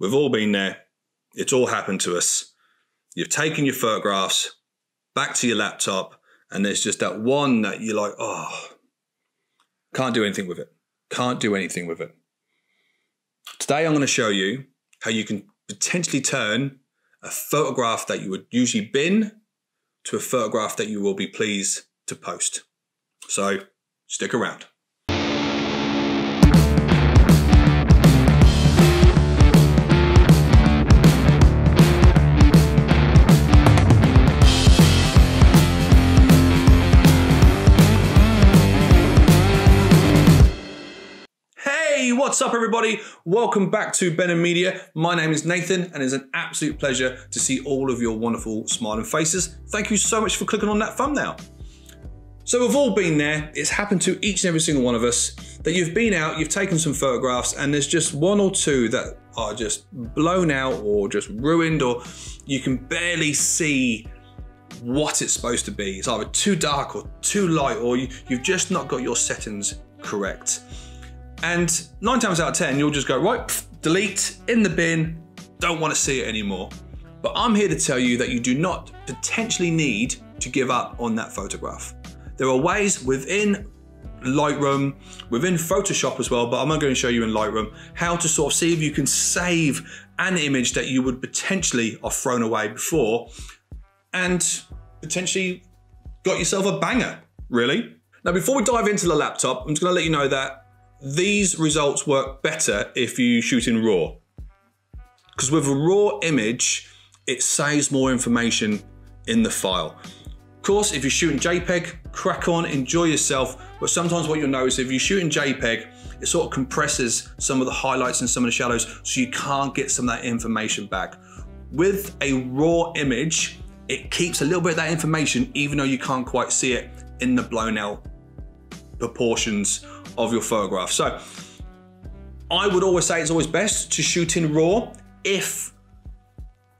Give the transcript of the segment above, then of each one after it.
We've all been there. It's all happened to us. You've taken your photographs back to your laptop and there's just that one that you're like, oh, can't do anything with it. Can't do anything with it. Today, I'm going to show you how you can potentially turn a photograph that you would usually bin to a photograph that you will be pleased to post. So stick around. What's up, everybody? Welcome back to Benham Media. My name is Nathan and it's an absolute pleasure to see all of your wonderful smiling faces. Thank you so much for clicking on that thumbnail. So we've all been there. It's happened to each and every single one of us that you've been out, you've taken some photographs and there's just one or two that are just blown out or just ruined, or you can barely see what it's supposed to be. It's either too dark or too light, or you've just not got your settings correct. And 9 times out of 10, you'll just go, right, pff, delete, in the bin, don't want to see it anymore. But I'm here to tell you that you do not potentially need to give up on that photograph. There are ways within Lightroom, within Photoshop as well, but I'm not going to show you in Lightroom, how to sort of see if you can save an image that you would potentially have thrown away before and potentially got yourself a banger, really. Now, before we dive into the laptop, I'm just going to let you know that these results work better if you shoot in RAW. Because with a RAW image, it saves more information in the file. Of course, if you're shooting JPEG, crack on, enjoy yourself. But sometimes what you'll notice, if you shoot in JPEG, it sort of compresses some of the highlights and some of the shadows, so you can't get some of that information back. With a RAW image, it keeps a little bit of that information, even though you can't quite see it in the blown out proportions of your photograph. So I would always say it's always best to shoot in RAW if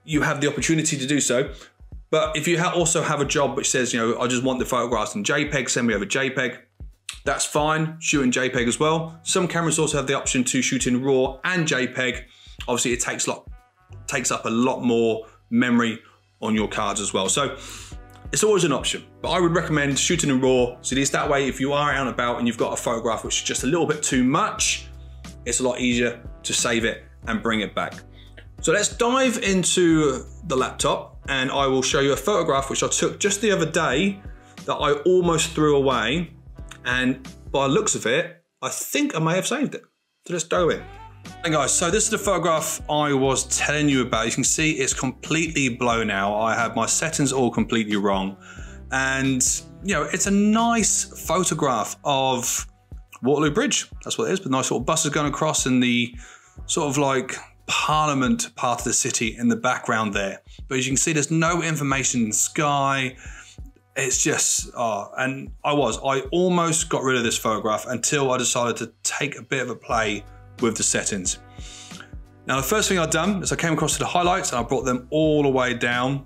you have the opportunity to do so. But if you also have a job which says, you know, I just want the photographs in JPEG, send me over JPEG, that's fine, shoot in JPEG as well. Some cameras also have the option to shoot in RAW and JPEG. Obviously it takes up a lot more memory on your cards as well. So it's always an option, but I would recommend shooting in RAW. So it is that way, if you are out and about and you've got a photograph which is just a little bit too much, it's a lot easier to save it and bring it back. So let's dive into the laptop and I will show you a photograph which I took just the other day that I almost threw away. And by the looks of it, I think I may have saved it. So let's go in. Hey guys, so this is the photograph I was telling you about. You can see it's completely blown out. I had my settings all completely wrong. And, you know, it's a nice photograph of Waterloo Bridge. That's what it is, but nice little buses going across and the sort of like Parliament part of the city in the background there. But as you can see, there's no information in the sky. It's just, and I almost got rid of this photograph until I decided to take a bit of a play with the settings. Now, the first thing I've done is I came across to the highlights and I brought them all the way down.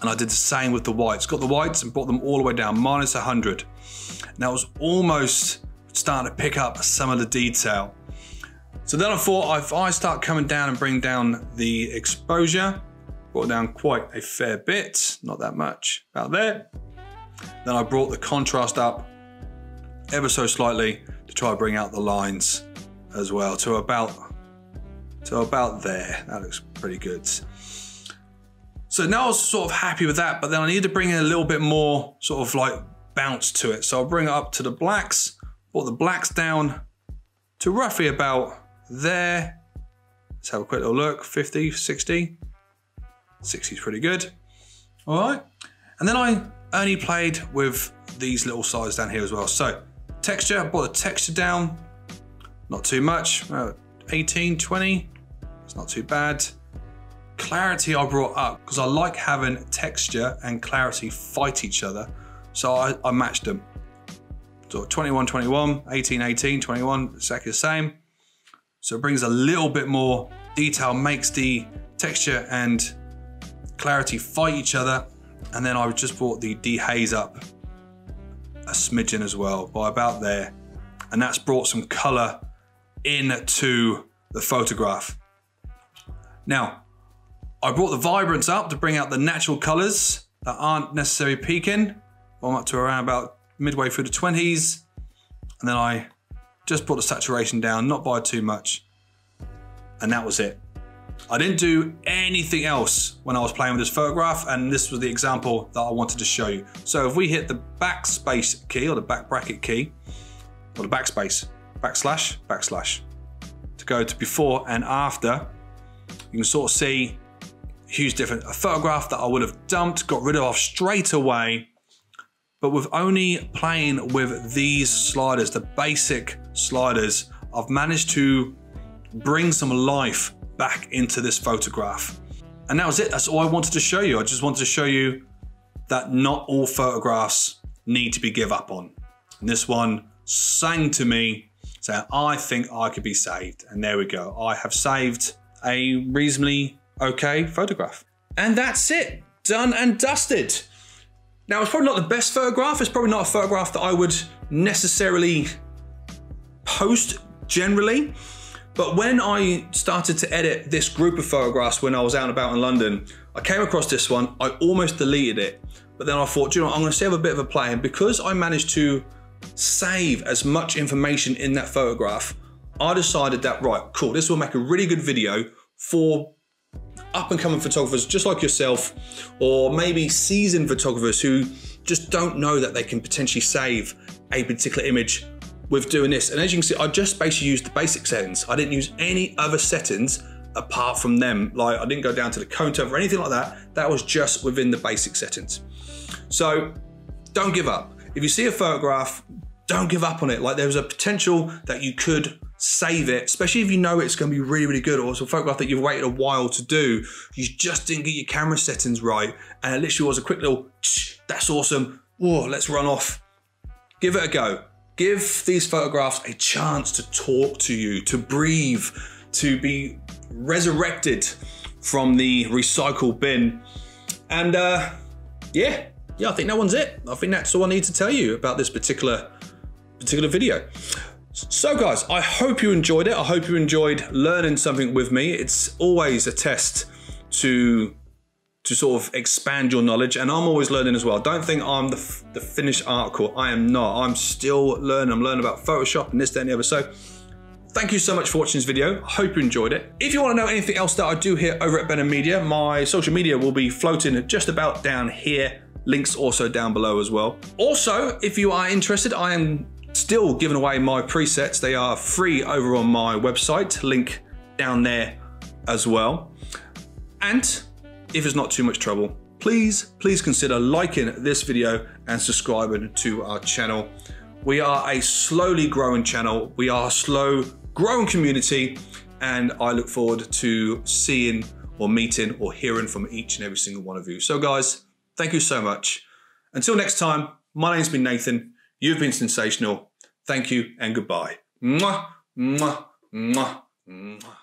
And I did the same with the whites. Got the whites and brought them all the way down, minus 100. Now I was almost starting to pick up some of the detail. So then I thought, if I start coming down and bring down the exposure, brought down quite a fair bit, not that much, about there. Then I brought the contrast up ever so slightly to try to bring out the lines as well, to about there. That looks pretty good. So now I was sort of happy with that, but then I need to bring in a little bit more sort of like bounce to it. So I'll bring it up to the blacks, brought the blacks down to roughly about there. Let's have a quick little look, 50, 60. 60 is pretty good. All right. And then I only played with these little sides down here as well. So texture, I brought the texture down. Not too much, 18, 20, it's not too bad. Clarity I brought up, because I like having texture and clarity fight each other. So I matched them. So 21, 21, 18, 18, 21, exactly the same. So it brings a little bit more detail, makes the texture and clarity fight each other. And then I just brought the dehaze up a smidgen as well, by about there. And that's brought some color into the photograph. Now, I brought the vibrance up to bring out the natural colors that aren't necessarily peaking. I'm up to around about midway through the 20s. And then I just brought the saturation down, not by too much. And that was it. I didn't do anything else when I was playing with this photograph, and this was the example that I wanted to show you. So if we hit the backspace key, or the back bracket key, or the backspace, backslash, backslash, to go to before and after, you can sort of see a huge difference. A photograph that I would have dumped, got rid of straight away, but with only playing with these sliders, the basic sliders, I've managed to bring some life back into this photograph. And that was it, that's all I wanted to show you. I just wanted to show you that not all photographs need to be given up on. And this one sang to me, saying, I think I could be saved. And there we go, I have saved a reasonably okay photograph. And that's it, done and dusted. Now, it's probably not the best photograph. It's probably not a photograph that I would necessarily post generally. But when I started to edit this group of photographs when I was out and about in London, I came across this one, I almost deleted it. But then I thought, you know, I'm gonna save a bit of a play. And because I managed to save as much information in that photograph, I decided that, right, cool, this will make a really good video for up and coming photographers just like yourself, or maybe seasoned photographers who just don't know that they can potentially save a particular image with doing this. And as you can see, I just basically used the basic settings. I didn't use any other settings apart from them. Like, I didn't go down to the contour or anything like that. That was just within the basic settings. So don't give up. If you see a photograph, don't give up on it. Like, there's a potential that you could save it, especially if you know it's gonna be really, really good, or it's a photograph that you've waited a while to do. You just didn't get your camera settings right. And it literally was a quick little, that's awesome. Whoa, let's run off. Give it a go. Give these photographs a chance to talk to you, to breathe, to be resurrected from the recycle bin. And yeah, I think that one's it. I think that's all I need to tell you about this particular video. So guys, I hope you enjoyed it. I hope you enjoyed learning something with me. It's always a test to sort of expand your knowledge, and I'm always learning as well. Don't think I'm the finished article. I am not. I'm still learning. I'm learning about Photoshop and this, that, and the other. So thank you so much for watching this video. I hope you enjoyed it. If you want to know anything else that I do here over at Benham Media, my social media will be floating just about down here. Links also down below as well. Also, if you are interested, I am still giving away my presets. They are free over on my website. Link down there as well. And if it's not too much trouble, please consider liking this video and subscribing to our channel. We are a slowly growing channel. We are a slow growing community, and I look forward to seeing or meeting or hearing from each and every single one of you. So guys, thank you so much. Until next time, my name's been Nathan. You've been sensational. Thank you and goodbye. Mwah, mwah, mwah, mwah.